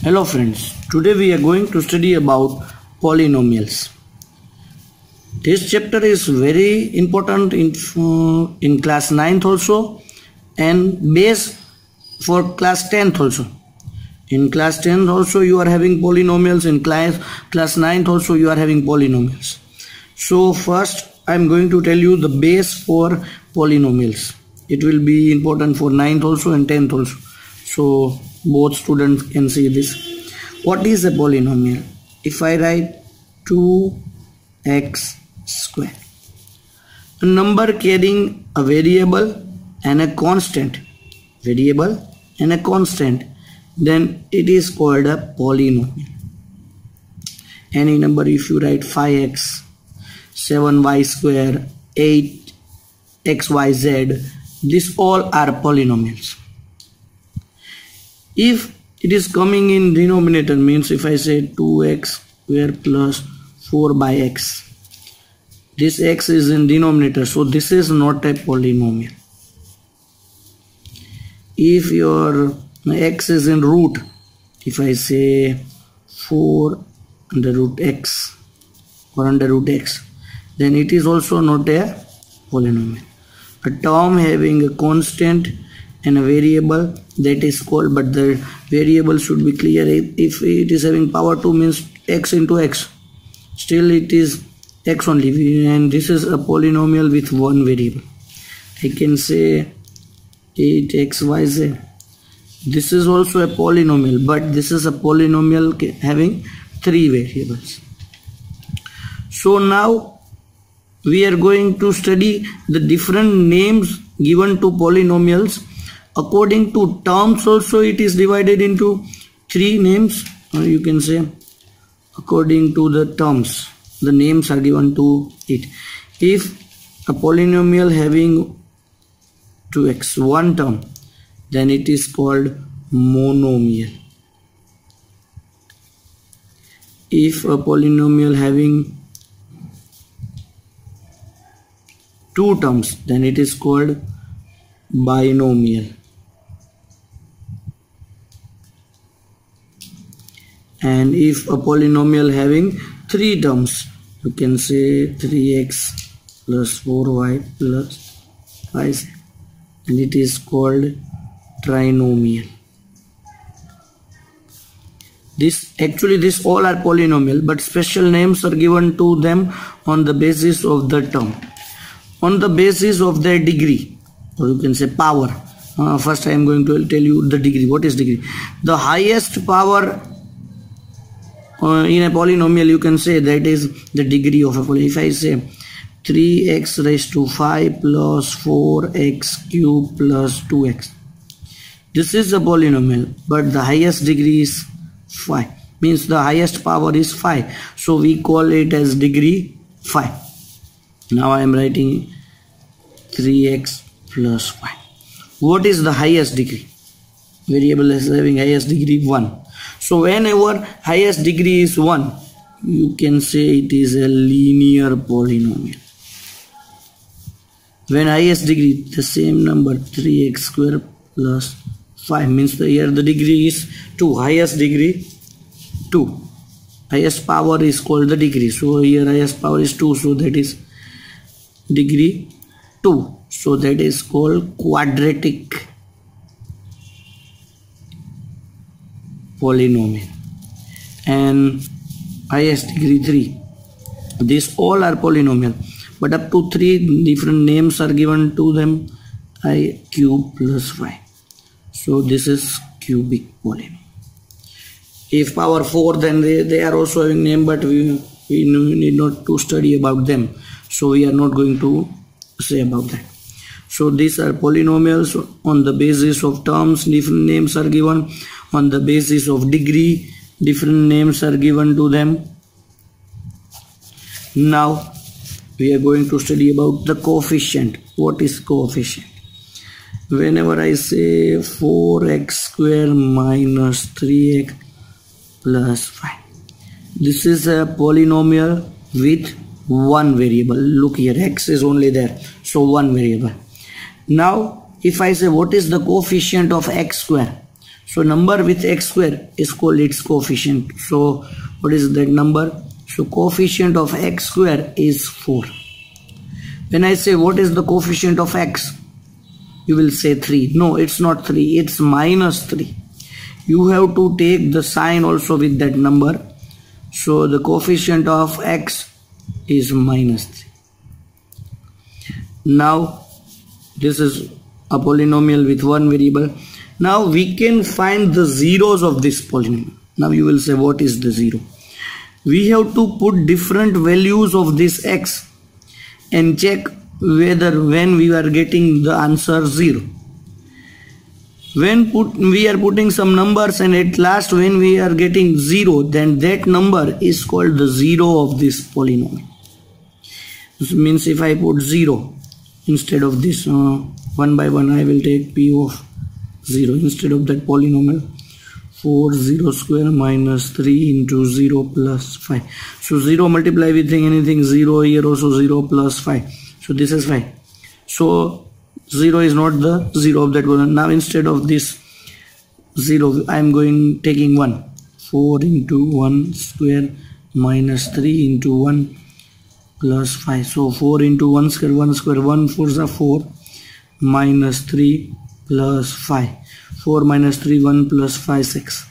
Hello friends, today we are going to study about polynomials. This chapter is very important in class 9th also and base for class 10th also. In class 10th also you are having polynomials, in class 9th also you are having polynomials. So first I am going to tell you the base for polynomials. It will be important for 9th also and 10th also. So both students can see this. What is a polynomial? If I write 2x square, a number carrying a variable and a constant, then it is called a polynomial. Any number, if you write 5x, 7y square, 8xyz, these all are polynomials. If it is coming in denominator, means if I say 2x square plus 4 by x, this x is in denominator, so this is not a polynomial. If your x is in root, if I say 4 under root x or under root x, then it is also not a polynomial. A term having a constant and a variable, that is called, but the variable should be clear. If it is having power 2, means x into x, still it is x only, and this is a polynomial with one variable. I can say 8xyz. This is also a polynomial, but this is a polynomial having three variables. So now we are going to study the different names given to polynomials. According to terms also it is divided into three names, or you can say according to the terms the names are given to it. If a polynomial having 2x, one term, then it is called monomial. If a polynomial having two terms, then it is called binomial. And if a polynomial having three terms, you can say 3x plus 4y plus 5z, and it is called trinomial. This all are polynomial, but special names are given to them on the basis of the term, on the basis of their degree, or you can say power. First I am going to tell you the degree. What is degree? The highest power in a polynomial, you can say that is the degree of a polynomial. If I say 3x raised to 5 plus 4x cube plus 2x, this is a polynomial, but the highest degree is 5, means the highest power is 5, so we call it as degree 5. Now I am writing 3x plus 5. What is the highest degree? Variable is having highest degree 1. So whenever highest degree is 1, you can say it is a linear polynomial. When highest degree, the same number 3x square plus 5, means here the degree is 2, highest degree 2. Highest power is called the degree, so here highest power is 2, so that is degree 2, so that is called quadratic polynomial. And highest degree 3, these all are polynomial, but up to 3 different names are given to them. I cube plus 5, so this is cubic polynomial. If power 4, then they are also having name, but we need not to study about them, so we are not going to say about that. So these are polynomials on the basis of terms, different names are given. On the basis of degree, different names are given to them. Now we are going to study about the coefficient. What is coefficient? Whenever I say 4x square minus 3x plus 5, this is a polynomial with one variable. Look here, x is only there, so one variable. Now if I say what is the coefficient of x square, So number with x square is called its coefficient. So what is that number? So coefficient of x square is 4. When I say what is the coefficient of x, you will say 3. No, it's not 3, it's minus 3. You have to take the sign also with that number. So the coefficient of x is minus 3. Now this is a polynomial with one variable. Now we can find the zeros of this polynomial. Now you will say what is the zero? We have to put different values of this x and check whether when we are getting the answer 0. When we are putting some numbers and at last when we are getting 0, then that number is called the zero of this polynomial. This means if I put 0 instead of this one by one, I will take p of 0 instead of that polynomial. 4 0 square minus 3 into 0 plus 5. So 0 multiply with anything, 0 here also 0 plus 5. So this is 5. So 0 is not the 0 of that one. Now instead of this 0, I am taking 1. 4 into 1 square minus 3 into 1 plus 5. So 4 into 1 square 1 square 1 4s are 4 minus 3 plus 5. 4 minus 3 1 plus 5 6.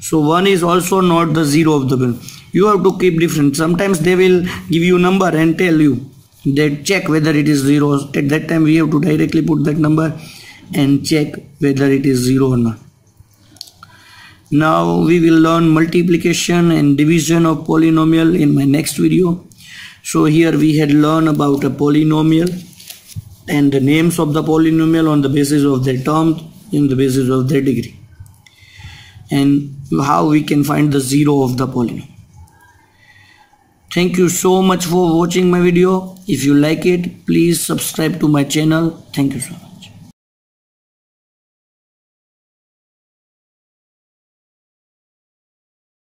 So 1 is also not the 0 of the bill. You have to keep different. Sometimes they will give you number and tell you that check whether it is 0. At that time we have to directly put that number and check whether it is 0 or not. Now we will learn multiplication and division of polynomial in my next video. So here we had learned about a polynomial and the names of the polynomial on the basis of their terms, in the basis of their degree, and how we can find the zero of the polynomial. Thank you so much for watching my video. If you like it, please subscribe to my channel. Thank you so much.